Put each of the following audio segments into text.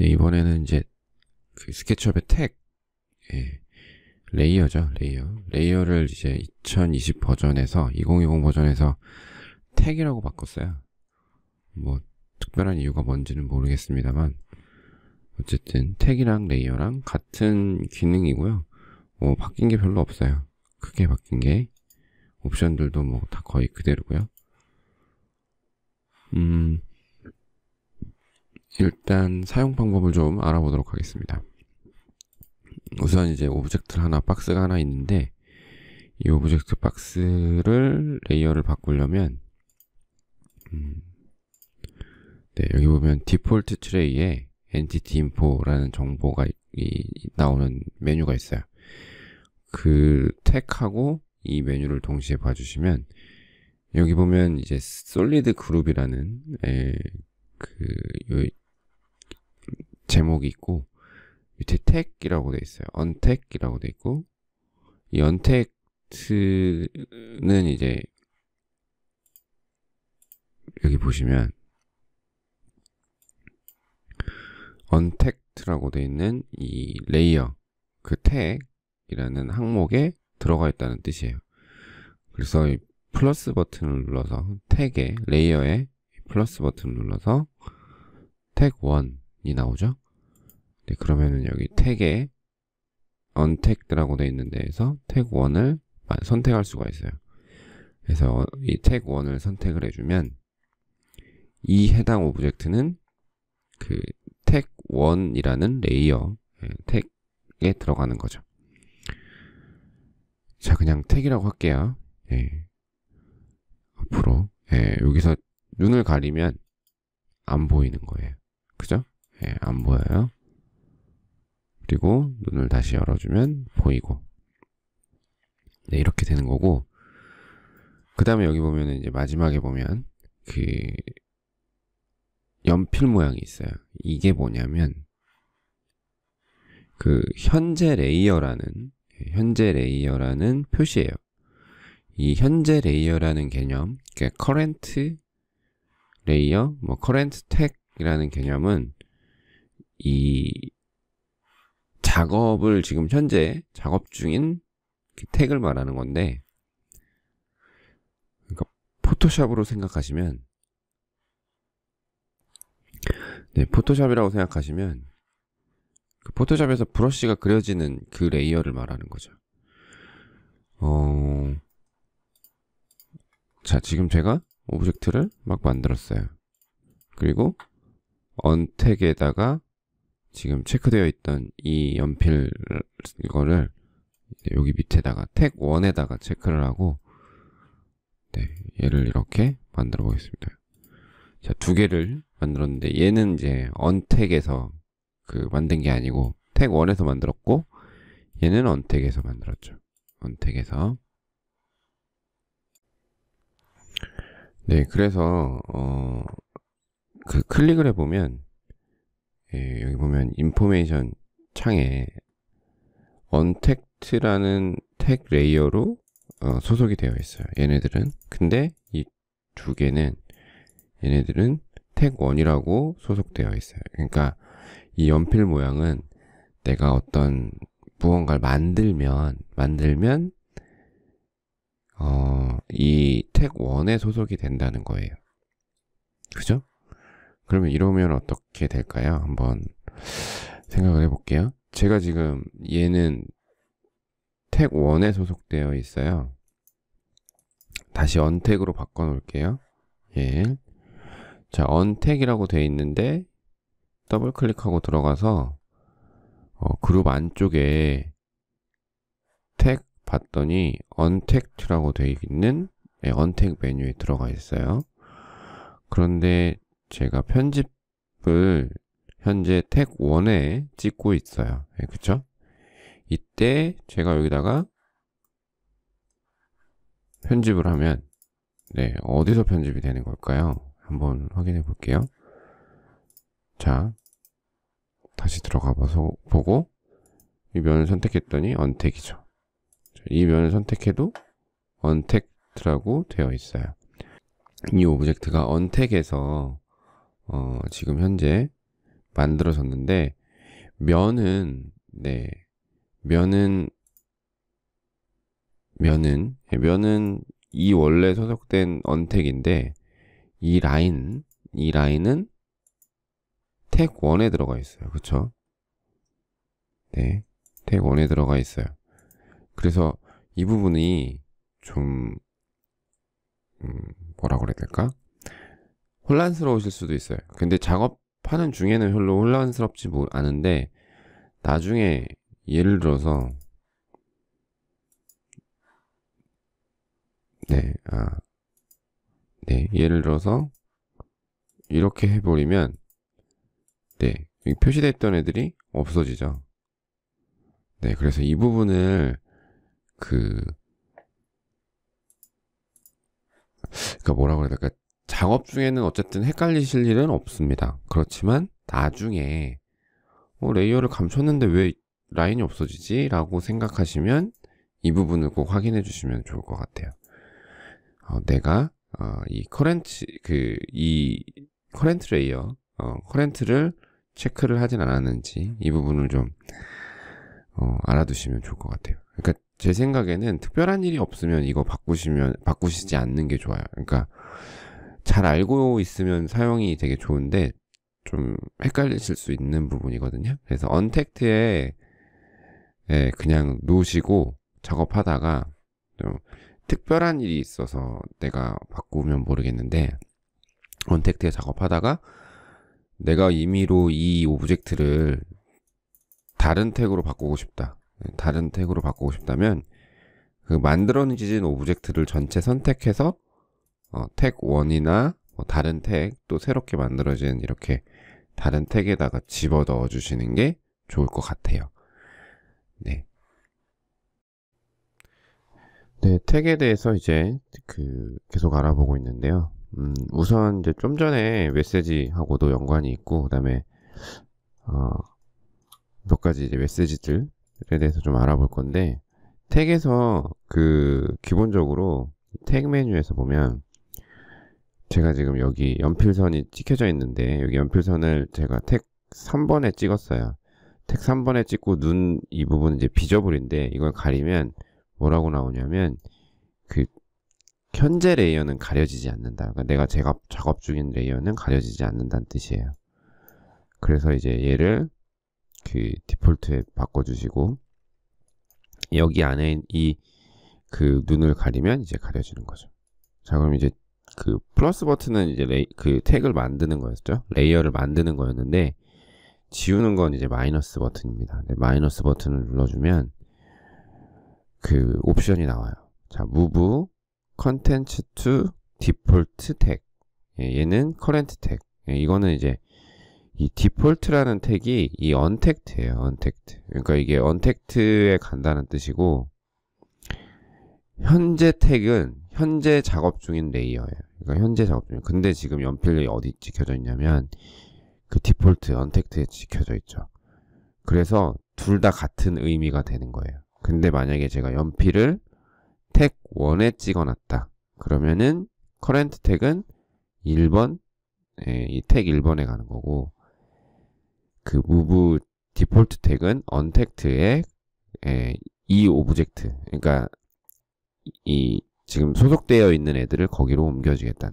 네, 이번에는 이제 그 스케치업의 택, 예, 레이어죠. 레이어를 이제 2020 버전에서 2020 버전에서 택이라고 바꿨어요. 뭐 특별한 이유가 뭔지는 모르겠습니다만 어쨌든 택이랑 레이어랑 같은 기능이고요. 뭐 바뀐 게 별로 없어요. 크게 바뀐 게 옵션들도 뭐 다 거의 그대로고요. 일단 사용 방법을 좀 알아보도록 하겠습니다. 우선 이제 오브젝트 하나, 박스가 하나 있는데 이 오브젝트 박스를 레이어를 바꾸려면 네, 여기 보면 디폴트 트레이에 엔티티 인포라는 정보가 나오는 메뉴가 있어요. 그 택하고 이 메뉴를 동시에 봐주시면 여기 보면 이제 솔리드 그룹이라는 제목이 있고 밑에 택이라고 돼 있어요. 언택이라고 돼 있고 이 언택트는 이제 여기 보시면 언택트라고 돼 있는 이 레이어 그 택이라는 항목에 들어가 있다는 뜻이에요. 그래서 이 플러스 버튼을 눌러서 택에 레이어에 플러스 버튼을 눌러서 택 1이 나오죠. 네, 그러면은 여기 택에 언택트라고 되어 있는 데에서 택 1을 선택할 수가 있어요. 그래서 이 택 1을 선택을 해주면 이 해당 오브젝트는 그 택 1이라는 레이어 택에 들어가는 거죠. 자, 그냥 택이라고 할게요. 예. 앞으로 예, 여기서 눈을 가리면 안 보이는 거예요. 그죠? 예, 안 보여요. 그리고 눈을 다시 열어주면 보이고. 네, 이렇게 되는 거고. 그 다음에 여기 보면 이제 마지막에 보면 그 연필 모양이 있어요. 이게 뭐냐면 그 현재 레이어라는 표시예요. 이 현재 레이어라는 개념, 그러니까 current 레이어, 뭐 current tag이라는 개념은 이 작업을 지금 현재 작업 중인 tag을 말하는 건데, 그러니까 포토샵으로 생각하시면, 네, 포토샵이라고 생각하시면. 그 포토샵에서 브러쉬가 그려지는 그 레이어를 말하는 거죠. 자, 지금 제가 오브젝트를 막 만들었어요. 그리고 언택에다가 지금 체크되어 있던 이 연필 이거를 여기 밑에다가 택 1에다가 체크를 하고 네, 얘를 이렇게 만들어 보겠습니다. 자, 두 개를 만들었는데 얘는 이제 언택에서 그 만든 게 아니고 택 1에서 만들었고 얘는 언택에서 만들었죠. 언택에서 네, 그래서 그 클릭을 해보면 예, 여기 보면 인포메이션 창에 언택트라는 택 레이어로 소속이 되어 있어요. 얘네들은 근데 이 두 개는 얘네들은 택 1이라고 소속되어 있어요. 그러니까 이 연필 모양은 내가 어떤 무언가를 만들면 이 택 1에 소속이 된다는 거예요. 그죠? 그러면 이러면 어떻게 될까요? 한번 생각을 해볼게요. 제가 지금 얘는 택 1에 소속되어 있어요. 다시 언택으로 바꿔 놓을게요. 예. 자, 언택이라고 되어 있는데 더블 클릭하고 들어가서 그룹 안쪽에 택 봤더니 언택트라고 되어 있는 네, 언택 메뉴에 들어가 있어요. 그런데 제가 편집을 현재 택 1에 찍고 있어요. 네, 그쵸? 이때 제가 여기다가 편집을 하면 네, 어디서 편집이 되는 걸까요? 한번 확인해 볼게요. 자, 다시 들어가봐서 보고 이 면을 선택했더니 언택이죠. 이 면을 선택해도 언택트라고 되어 있어요. 이 오브젝트가 언택에서 지금 현재 만들어졌는데, 면은 이 원래 소속된 언택인데, 이 라인은 택 1에 들어가 있어요. 그쵸? 네. 택 1에 들어가 있어요. 그래서 이 부분이 좀, 뭐라 그래야 될까? 혼란스러우실 수도 있어요. 근데 작업하는 중에는 별로 혼란스럽지 않은데, 나중에 예를 들어서, 예를 들어서, 이렇게 해버리면, 여기 표시됐던 애들이 없어지죠. 그래서 이 부분을, 뭐라 그래야 될까? 작업 중에는 어쨌든 헷갈리실 일은 없습니다. 그렇지만, 나중에, 레이어를 감췄는데 왜 라인이 없어지지? 라고 생각하시면, 이 부분을 꼭 확인해 주시면 좋을 것 같아요. 내가, 이 커렌트 레이어, 커렌트를 체크를 하진 않았는지, 이 부분을 좀, 알아두시면 좋을 것 같아요. 그러니까 제 생각에는 특별한 일이 없으면 이거 바꾸시지 않는 게 좋아요. 그러니까 잘 알고 있으면 사용이 되게 좋은데 좀 헷갈리실 수 있는 부분이거든요. 그래서 언택트에 그냥 놓으시고 작업하다가 좀 특별한 일이 있어서 내가 바꾸면 모르겠는데 언택트에 작업하다가 내가 임의로 이 오브젝트를 다른 태그로 바꾸고 싶다. 다른 태그로 바꾸고 싶다면 그 만들어진 오브젝트를 전체 선택해서 태그 1이나 뭐 다른 태그 또 새롭게 만들어진 이렇게 다른 태그에다가 집어 넣어 주시는 게 좋을 것 같아요. 네, 태그에 대해서 이제 계속 알아보고 있는데요. 우선 이제 좀 전에 메시지하고도 연관이 있고 그다음에 몇 가지 이제 메시지들에 대해서 좀 알아볼 건데, 태그에서 기본적으로 태그 메뉴에서 보면, 제가 지금 여기 연필선이 찍혀져 있는데, 여기 연필선을 제가 택 3번에 찍었어요. 택 3번에 찍고 눈 이 부분 이제 비저블인데, 이걸 가리면 뭐라고 나오냐면, 현재 레이어는 가려지지 않는다. 그러니까 내가 작업 중인 레이어는 가려지지 않는다는 뜻이에요. 그래서 이제 얘를, 디폴트에 바꿔주시고, 여기 안에 눈을 가리면 이제 가려지는 거죠. 자, 그럼 이제 플러스 버튼은 이제 태그를 만드는 거였죠. 레이어를 만드는 거였는데, 지우는 건 이제 마이너스 버튼입니다. 마이너스 버튼을 눌러주면, 옵션이 나와요. 자, move content to default tag. 얘는 current tag. 이거는 이제, 이 디폴트라는 택이 이 언택트예요. 언택트. 그러니까 이게 언택트에 간다는 뜻이고, 현재 택은 현재 작업 중인 레이어예요. 그러니까 현재 작업 중. 근데 지금 연필이 어디 찍혀져 있냐면 디폴트 언택트에 찍혀져 있죠. 그래서 둘 다 같은 의미가 되는 거예요. 근데 만약에 제가 연필을 택 1에 찍어놨다. 그러면은 커런트 택은 1번, 이 택 1번에 가는 거고. move 디폴트 태그는 언택트의 이 오브젝트, 그러니까 이 지금 소속되어 있는 애들을 거기로 옮겨주겠다.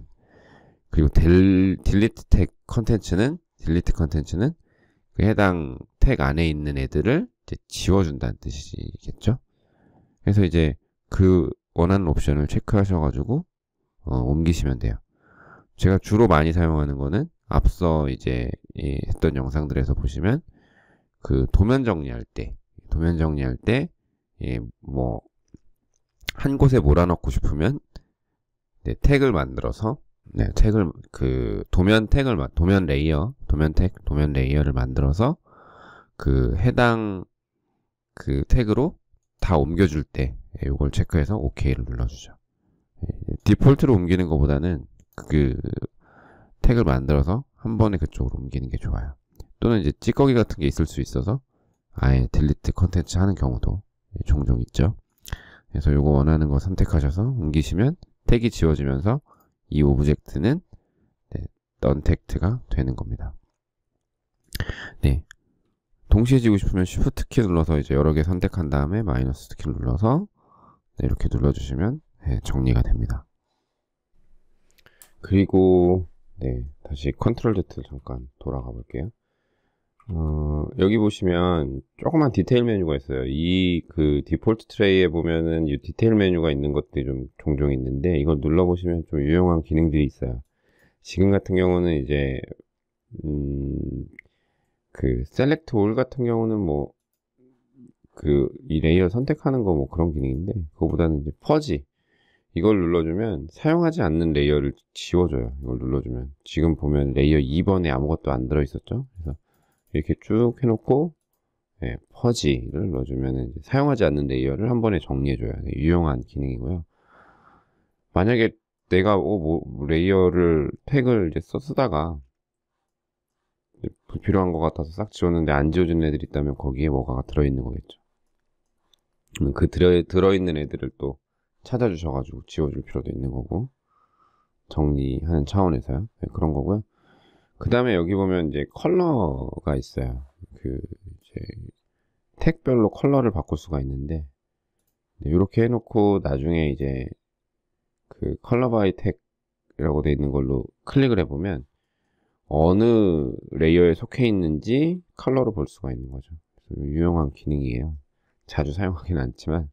그리고 delete 태그 컨텐츠는 그 해당 태그 안에 있는 애들을 이제 지워준다는 뜻이겠죠. 그래서 이제 원하는 옵션을 체크하셔가지고 옮기시면 돼요. 제가 주로 많이 사용하는 거는 앞서 이제 했던 영상들에서 보시면 도면 정리할 때 뭐 한 곳에 몰아넣고 싶으면 태그를 만들어서 태그를 도면 레이어를 만들어서 해당 태그로 다 옮겨줄 때 이걸 체크해서 OK를 눌러주죠. 디폴트로 옮기는 것보다는 택을 만들어서 한 번에 그쪽으로 옮기는 게 좋아요. 또는 이제 찌꺼기 같은 게 있을 수 있어서 아예 딜리트 컨텐츠 하는 경우도 종종 있죠. 그래서 요거 원하는 거 선택하셔서 옮기시면 택이 지워지면서 이 오브젝트는 언택트가 되는 겁니다. 네. 동시에 지우고 싶으면 Shift 키 눌러서 이제 여러 개 선택한 다음에 마이너스 키를 눌러서 네, 이렇게 눌러주시면 네, 정리가 됩니다. 그리고 네, 다시 컨트롤 Z 잠깐 돌아가 볼게요. 여기 보시면 조그만 디테일 메뉴가 있어요. 이 그 디폴트 트레이에 보면은 이 디테일 메뉴가 있는 것들이 좀 종종 있는데 이걸 눌러보시면 좀 유용한 기능들이 있어요. 지금 같은 경우는 이제 그 셀렉트 올 같은 경우는 뭐 그 이 레이어 선택하는 거 뭐 그런 기능인데 그거보다는 이제 퍼지 이걸 눌러주면 사용하지 않는 레이어를 지워줘요. 이걸 눌러주면 지금 보면 레이어 2번에 아무것도 안 들어있었죠. 그래서 이렇게 쭉 해놓고 예, 퍼지를 넣어주면 이제 사용하지 않는 레이어를 한 번에 정리해줘요. 네, 유용한 기능이고요. 만약에 내가 뭐 레이어를 팩을 이제 쓰다가 불필요한 것 같아서 싹 지웠는데 안 지워진 애들이 있다면 거기에 뭐가 들어있는 거겠죠. 그 들어있는 애들을 또 찾아주셔가지고 지워줄 필요도 있는 거고 정리하는 차원에서요. 네, 그런 거고요. 그 다음에 여기 보면 이제 컬러가 있어요. 그 이제 택별로 컬러를 바꿀 수가 있는데 네, 이렇게 해놓고 나중에 이제 그 컬러 바이 택이라고 되어 있는 걸로 클릭을 해보면 어느 레이어에 속해 있는지 컬러로 볼 수가 있는 거죠. 그래서 유용한 기능이에요. 자주 사용하긴 않지만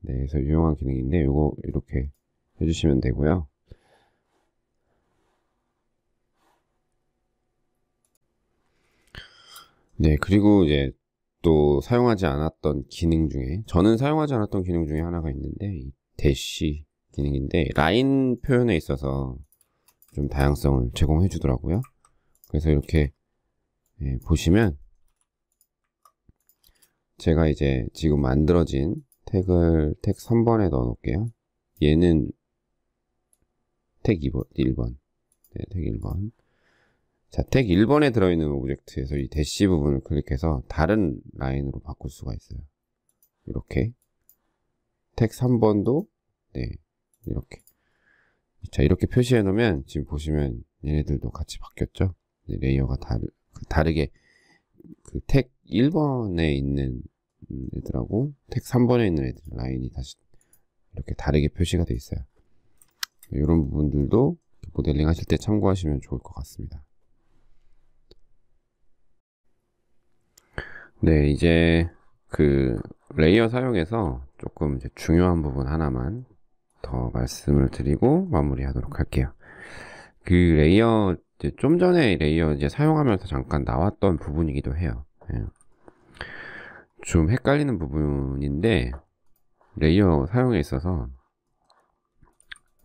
네, 그래서 유용한 기능인데 이거 이렇게 해주시면 되고요. 네, 그리고 이제 또 사용하지 않았던 기능 중에 저는 사용하지 않았던 기능 중에 하나가 있는데 이 대시 기능인데 라인 표현에 있어서 좀 다양성을 제공해 주더라고요. 그래서 이렇게 네, 보시면 제가 이제 지금 만들어진 택을 택 3번에 넣어 놓을게요. 얘는 택 1번 네, 택 1번 자, 택 1번에 들어있는 오브젝트에서 이 대시 부분을 클릭해서 다른 라인으로 바꿀 수가 있어요. 이렇게 택 3번도 네, 이렇게 자, 이렇게 표시해 놓으면 지금 보시면 얘네들도 같이 바뀌었죠. 네, 레이어가 다르게 그 택 1번에 있는 애들하고 택 3번에 있는 애들 라인이 다시 이렇게 다르게 표시가 돼 있어요. 이런 부분들도 모델링 하실 때 참고하시면 좋을 것 같습니다. 네, 이제 그 레이어 사용해서 조금 이제 중요한 부분 하나만 더 말씀을 드리고 마무리하도록 할게요. 그 레이어 이제 좀 전에 레이어 이제 사용하면서 잠깐 나왔던 부분이기도 해요. 예. 좀 헷갈리는 부분인데 레이어 사용에 있어서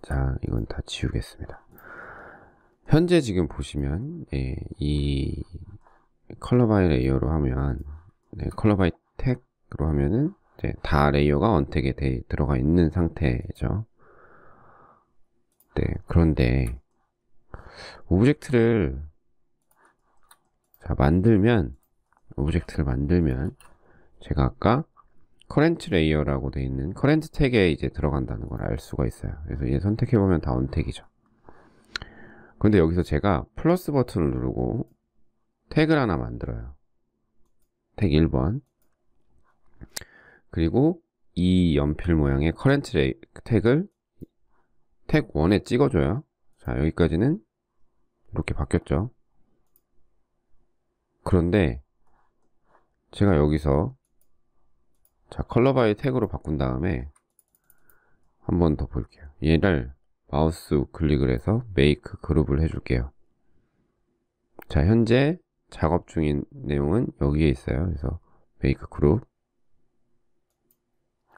자, 이건 다 지우겠습니다. 현재 지금 보시면 예, 이 컬러 바이 레이어로 하면 네, 컬러 바이 택으로 하면은 이제 다 레이어가 언택에 들어가 있는 상태죠. 네, 그런데 오브젝트를 자, 오브젝트를 만들면 제가 아까 커렌트 레이어라고 되어 있는 커렌트 택에 이제 들어간다는 걸 알 수가 있어요. 그래서 얘 선택해 보면 다 언택이죠. 근데 여기서 제가 플러스 버튼을 누르고 택을 하나 만들어요. 택 1번. 그리고 이 연필 모양의 커렌트 택을 택 1에 찍어줘요. 자, 여기까지는 이렇게 바뀌었죠. 그런데 제가 여기서 자, 컬러 바이 택으로 바꾼 다음에 한 번 더 볼게요. 얘를 마우스 우클릭을 해서 메이크 그룹을 해줄게요. 자, 현재 작업 중인 내용은 여기에 있어요. 그래서 메이크 그룹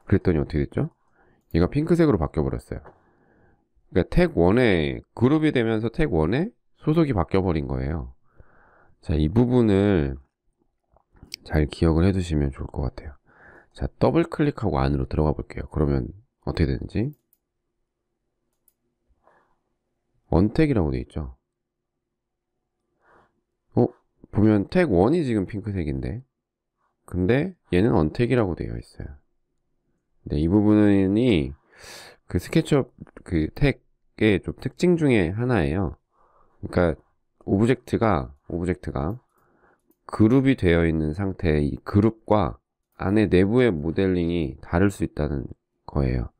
그랬더니 어떻게 됐죠? 얘가 핑크색으로 바뀌어버렸어요. 그러니까 택 1에 그룹이 되면서 택 1에 소속이 바뀌어버린 거예요. 자, 이 부분을 잘 기억을 해두시면 좋을 것 같아요. 자, 더블 클릭하고 안으로 들어가 볼게요. 그러면 어떻게 되는지 언택이라고 되어 있죠. 보면 택 1이 지금 핑크색인데 근데 얘는 언택이라고 되어 있어요. 네, 이 부분이 그 스케치업 그 택의 좀 특징 중에 하나예요. 그러니까 오브젝트가 그룹이 되어 있는 상태의 이 그룹과 안에 내부의 모델링이 다를 수 있다는 거예요.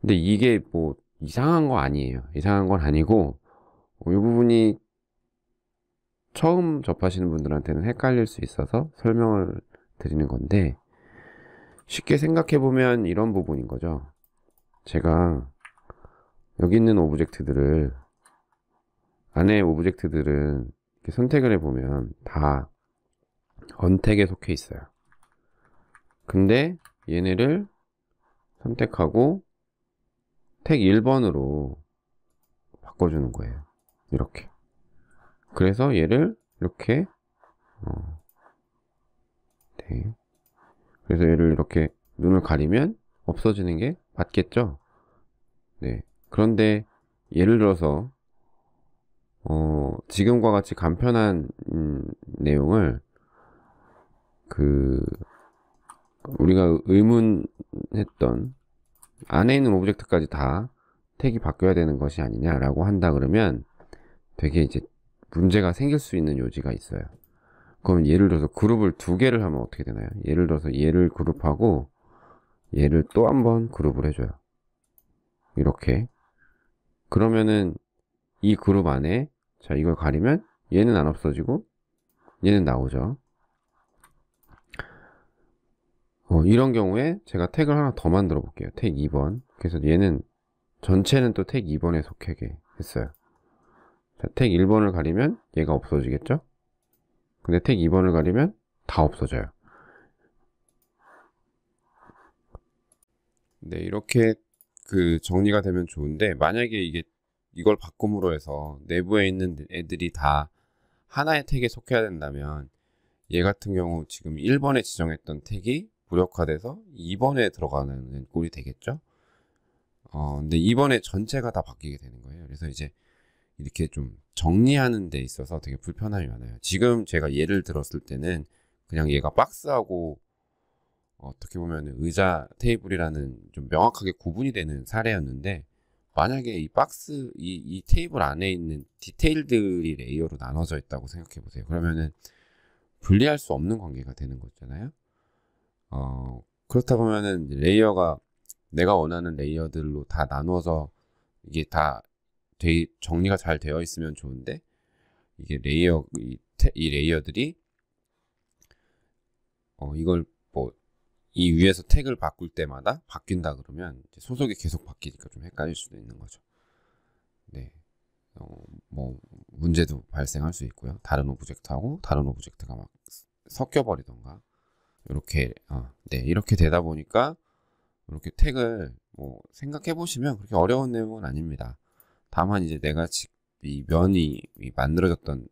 근데 이게 뭐 이상한 거 아니에요. 이상한 건 아니고 이 부분이 처음 접하시는 분들한테는 헷갈릴 수 있어서 설명을 드리는 건데, 쉽게 생각해보면 이런 부분인 거죠. 제가 여기 있는 오브젝트들을, 안에 오브젝트들은 이렇게 선택을 해보면 다 언택에 속해 있어요. 근데 얘네를 선택하고 택 1번으로 바꿔주는 거예요. 이렇게. 그래서 얘를 이렇게 네. 그래서 얘를 이렇게 눈을 가리면 없어지는 게 맞겠죠? 네. 그런데 예를 들어서 지금과 같이 간편한 내용을 우리가 의문했던 안에 있는 오브젝트까지 다 택이 바뀌어야 되는 것이 아니냐라고 한다 그러면 되게 이제 문제가 생길 수 있는 요지가 있어요. 그럼 예를 들어서 그룹을 두 개를 하면 어떻게 되나요? 예를 들어서 얘를 그룹하고 얘를 또 한 번 그룹을 해줘요. 이렇게. 그러면은 이 그룹 안에, 자, 이걸 가리면 얘는 안 없어지고 얘는 나오죠. 이런 경우에 제가 택을 하나 더 만들어 볼게요. 택 2번. 그래서 얘는 전체는 또 택 2번에 속하게 했어요. 자, 택 1번을 가리면 얘가 없어지겠죠? 근데 택 2번을 가리면 다 없어져요. 네, 이렇게 정리가 되면 좋은데, 만약에 이걸 바꿈으로 해서 내부에 있는 애들이 다 하나의 택에 속해야 된다면, 얘 같은 경우 지금 1번에 지정했던 택이 무력화돼서 2번에 들어가는 꼴이 되겠죠? 근데 2번에 전체가 다 바뀌게 되는 거예요. 그래서 이제 이렇게 좀 정리하는 데 있어서 되게 불편함이 많아요. 지금 제가 예를 들었을 때는 그냥 얘가 박스하고 어떻게 보면 의자 테이블이라는 좀 명확하게 구분이 되는 사례였는데, 만약에 이 박스, 이 테이블 안에 있는 디테일들이 레이어로 나눠져 있다고 생각해 보세요. 그러면은 분리할 수 없는 관계가 되는 거잖아요. 그렇다 보면은 레이어가 내가 원하는 레이어들로 다 나눠서 이게 다 정리가 잘 되어 있으면 좋은데, 이게 이 레이어들이 이걸 이 위에서 택을 바꿀 때마다 바뀐다 그러면 이제 소속이 계속 바뀌니까 좀 헷갈릴 수도 있는 거죠. 네, 뭐 문제도 발생할 수 있고요. 다른 오브젝트하고 다른 오브젝트가 막 섞여버리던가 이렇게 네, 이렇게 되다 보니까 이렇게 택을 뭐 생각해 보시면 그렇게 어려운 내용은 아닙니다. 다만 이제 내가 이 면이 만들어졌던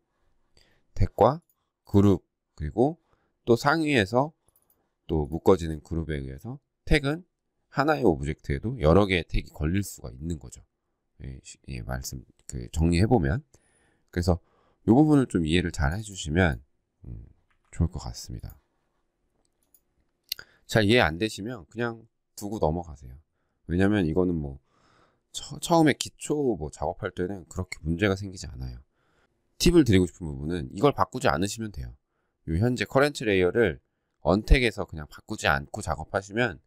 택과 그룹, 그리고 또 상위에서 또 묶어지는 그룹에 의해서 택은 하나의 오브젝트에도 여러 개의 택이 걸릴 수가 있는 거죠. 예, 정리해보면. 그래서 이 부분을 좀 이해를 잘 해주시면 좋을 것 같습니다. 잘 이해 안 되시면 그냥 두고 넘어가세요. 왜냐면 이거는 뭐 처음에 기초 작업할 때는 그렇게 문제가 생기지 않아요. 팁을 드리고 싶은 부분은 이걸 바꾸지 않으시면 돼요. 이 현재 커런트 레이어를 언택에서 그냥 바꾸지 않고 작업하시면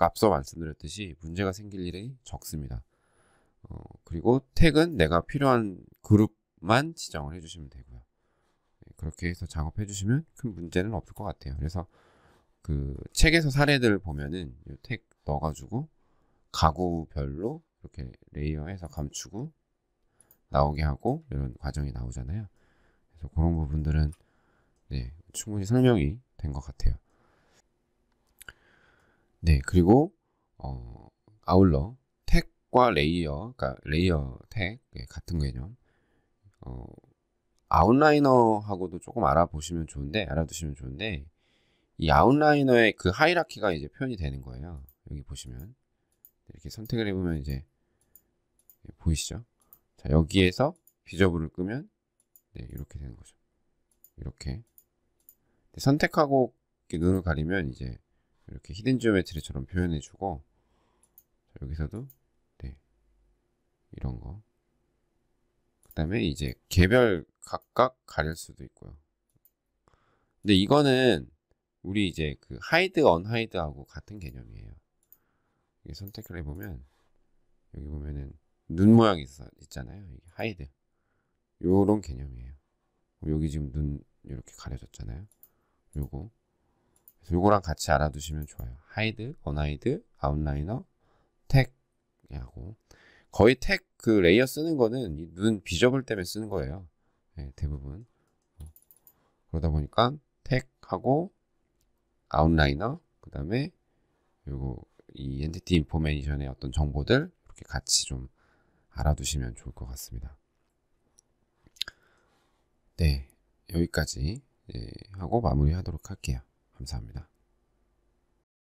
앞서 말씀드렸듯이 문제가 생길 일이 적습니다. 그리고 택은 내가 필요한 그룹만 지정을 해주시면 되고요. 그렇게 해서 작업해주시면 큰 문제는 없을 것 같아요. 그래서 책에서 사례들을 보면은 이 택 넣어가지고 가구별로 이렇게 레이어해서 감추고 나오게 하고 이런 과정이 나오잖아요. 그래서 그런 부분들은 네, 충분히 설명이 된 것 같아요. 네, 그리고 아울러 택과 레이어, 그러니까 레이어 택 같은 개념, 아웃라이너하고도 조금 알아두시면 좋은데, 이 아웃라이너의 그 하이라키가 이제 표현이 되는 거예요. 여기 보시면 이렇게 선택을 해보면 이제 보이시죠? 자, 여기에서 비저브를 끄면 네, 이렇게 되는 거죠. 이렇게 선택하고 이렇게 눈을 가리면 이제 이렇게 히든 지오메트리처럼 표현해주고, 여기서도 네, 이런 거. 그 다음에 이제 개별 각각 가릴 수도 있고요. 근데 이거는 우리 이제 그 하이드, 언하이드하고 같은 개념이에요. 이게 선택을 해보면 여기 보면은 눈 모양이 있잖아요. 이게 하이드. 요런 개념이에요. 여기 지금 눈 이렇게 가려졌잖아요. 요거. 그래서 요거랑 같이 알아두시면 좋아요. 하이드, 언하이드, 아웃라이너, 택 하고 거의 택 그 레이어 쓰는 거는 이 눈 비저블 때문에 쓰는 거예요. 네, 대부분. 그러다 보니까 택하고 아웃라이너 그다음에 요거 이 엔티티 인포메이션의 어떤 정보들 이렇게 같이 좀 알아두시면 좋을 것 같습니다. 네, 여기까지 하고 마무리하도록 할게요. 감사합니다.